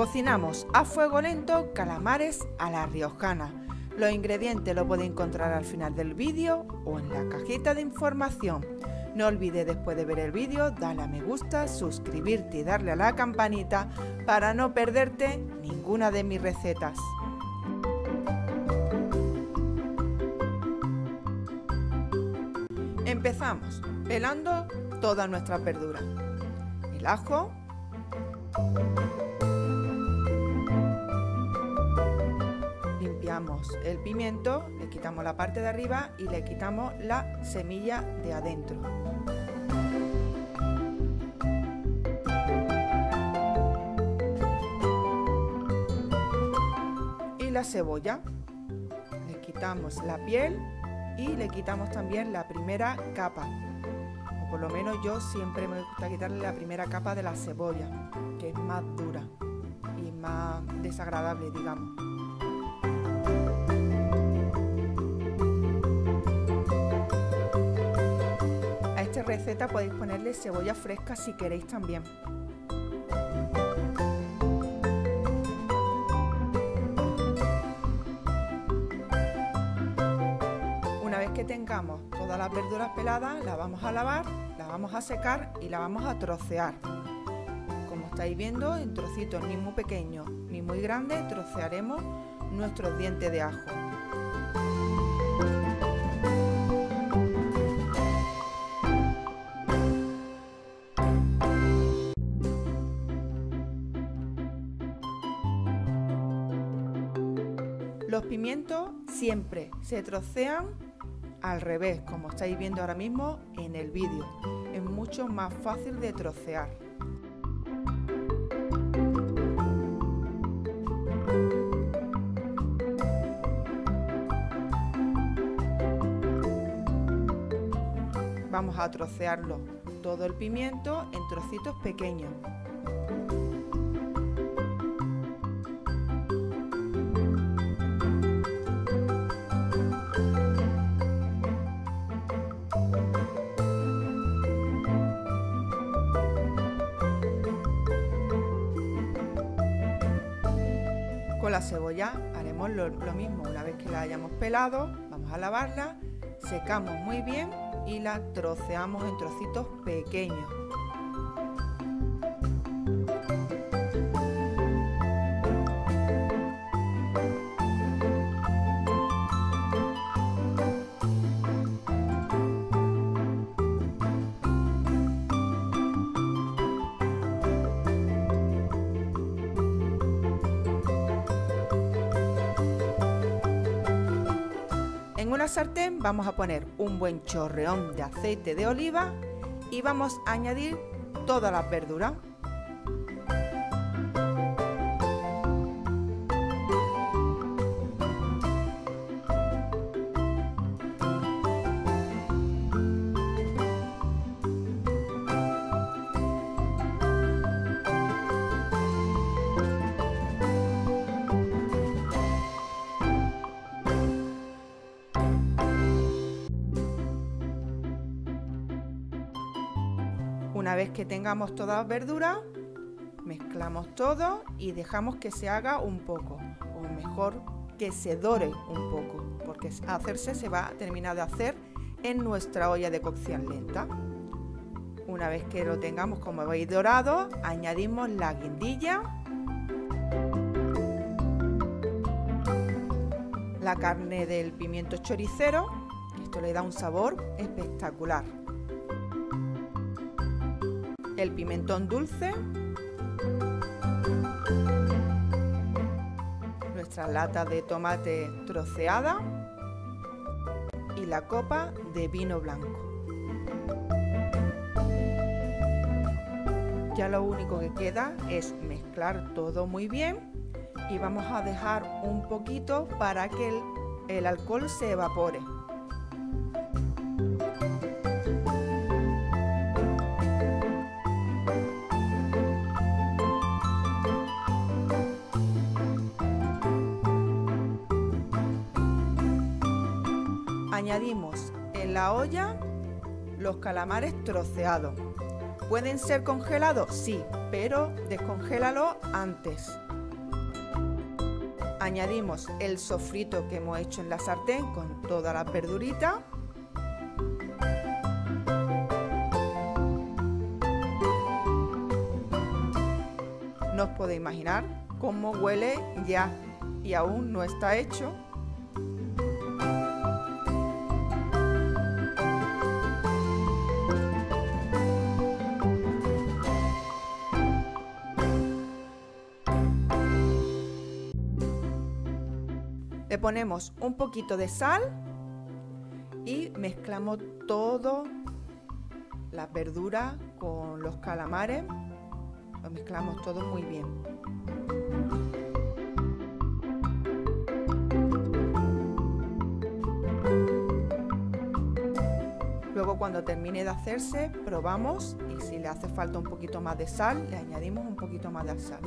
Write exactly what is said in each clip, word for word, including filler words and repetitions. Cocinamos a fuego lento calamares a la riojana. Los ingredientes los podéis encontrar al final del vídeo o en la cajita de información. No olvides después de ver el vídeo darle a me gusta, suscribirte y darle a la campanita para no perderte ninguna de mis recetas. Empezamos pelando todas nuestras verduras. El ajo, limpiamos el pimiento, le quitamos la parte de arriba y le quitamos la semilla de adentro. Y la cebolla, le quitamos la piel y le quitamos también la primera capa, o por lo menos yo siempre me gusta quitarle la primera capa de la cebolla, que es más dura y más desagradable, digamos. A esta receta podéis ponerle cebolla fresca si queréis también. Que tengamos todas las verduras peladas, las vamos a lavar, las vamos a secar y las vamos a trocear. Como estáis viendo, en trocitos ni muy pequeños ni muy grandes, trocearemos nuestros dientes de ajo. Los pimientos siempre se trocean al revés, como estáis viendo ahora mismo en el vídeo. Es mucho más fácil de trocear. Vamos a trocearlo todo el pimiento en trocitos pequeños. Con la cebolla haremos lo, lo mismo. Una vez que la hayamos pelado, vamos a lavarla, secamos muy bien y la troceamos en trocitos pequeños. En una sartén vamos a poner un buen chorreón de aceite de oliva y vamos a añadir todas las verduras. Una vez que tengamos todas las verduras, mezclamos todo y dejamos que se haga un poco, o mejor que se dore un poco, porque hacerse se va a terminar de hacer en nuestra olla de cocción lenta. Una vez que lo tengamos como veis dorado, añadimos la guindilla, la carne del pimiento choricero, esto le da un sabor espectacular, el pimentón dulce, nuestra lata de tomate troceada y la copa de vino blanco. Ya lo único que queda es mezclar todo muy bien y vamos a dejar un poquito para que el, el alcohol se evapore. Añadimos en la olla los calamares troceados. ¿Pueden ser congelados? Sí, pero descongélalo antes. añadimos el sofrito que hemos hecho en la sartén con toda la verdurita. No os podéis imaginar cómo huele ya, y aún no está hecho. Le ponemos un poquito de sal y mezclamos todo, las verduras con los calamares, lo mezclamos todo muy bien. Luego, cuando termine de hacerse, probamos y si le hace falta un poquito más de sal, le añadimos un poquito más de sal.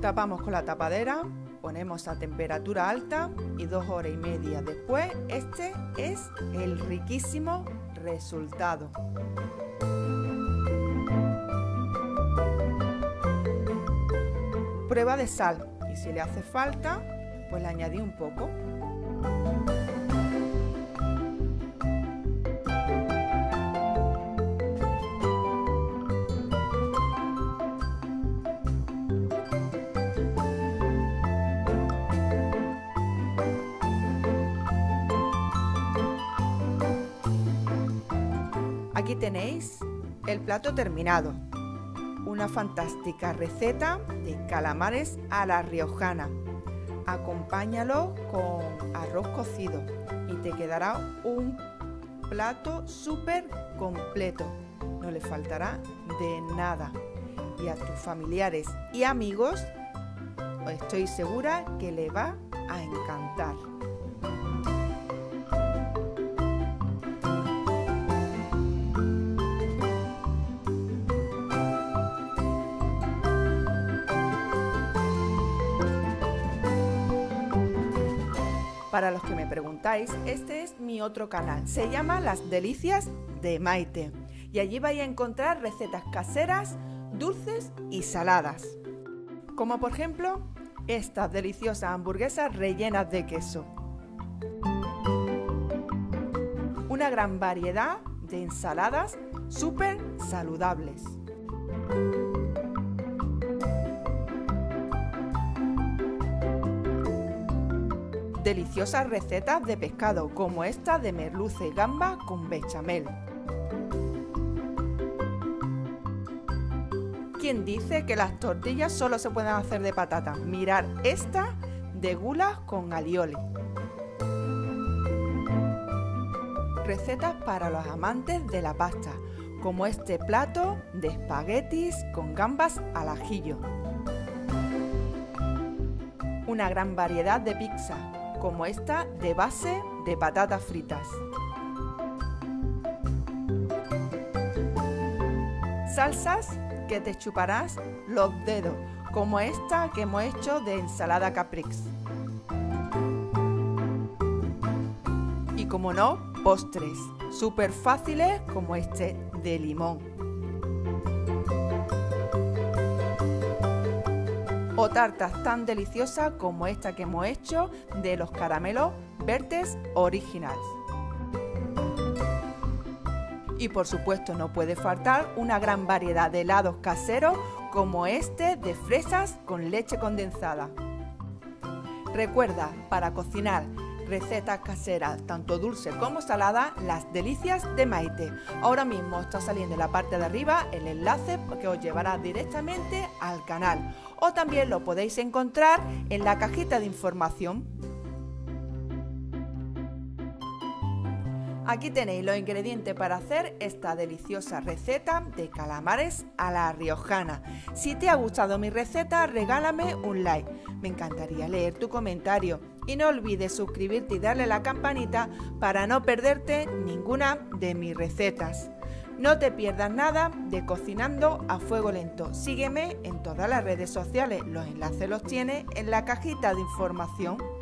Tapamos con la tapadera, ponemos a temperatura alta y dos horas y media después, este es el riquísimo resultado. Prueba de sal, y si le hace falta, pues le añadí un poco. Aquí tenéis el plato terminado, una fantástica receta de calamares a la riojana. Acompáñalo con arroz cocido y te quedará un plato súper completo, no le faltará de nada. Y a tus familiares y amigos estoy segura que le va a encantar. Para los que me preguntáis, este es mi otro canal, se llama Las Delicias de Maite y allí vais a encontrar recetas caseras, dulces y saladas, como por ejemplo estas deliciosas hamburguesas rellenas de queso, una gran variedad de ensaladas súper saludables. Deliciosas recetas de pescado como esta de merluza y gamba con bechamel. ¿Quién dice que las tortillas solo se pueden hacer de patatas? Mirad esta de gulas con alioli. Recetas para los amantes de la pasta, como este plato de espaguetis con gambas al ajillo. Una gran variedad de pizza, como esta de base de patatas fritas. Salsas que te chuparás los dedos, como esta que hemos hecho de ensalada Caprix. Y como no, postres súper fáciles como este de limón. O tartas tan deliciosas como esta que hemos hecho de los caramelos verdes originales. Y por supuesto no puede faltar una gran variedad de helados caseros como este de fresas con leche condensada. Recuerda, para cocinar recetas caseras tanto dulces como saladas, Las Delicias de Maite. Ahora mismo está saliendo en la parte de arriba el enlace que os llevará directamente al canal, o también lo podéis encontrar en la cajita de información. Aquí tenéis los ingredientes para hacer esta deliciosa receta de calamares a la riojana. Si te ha gustado mi receta, regálame un like. Me encantaría leer tu comentario. Y no olvides suscribirte y darle a la campanita para no perderte ninguna de mis recetas. No te pierdas nada de Cocinando a Fuego Lento. Sígueme en todas las redes sociales. Los enlaces los tienes en la cajita de información.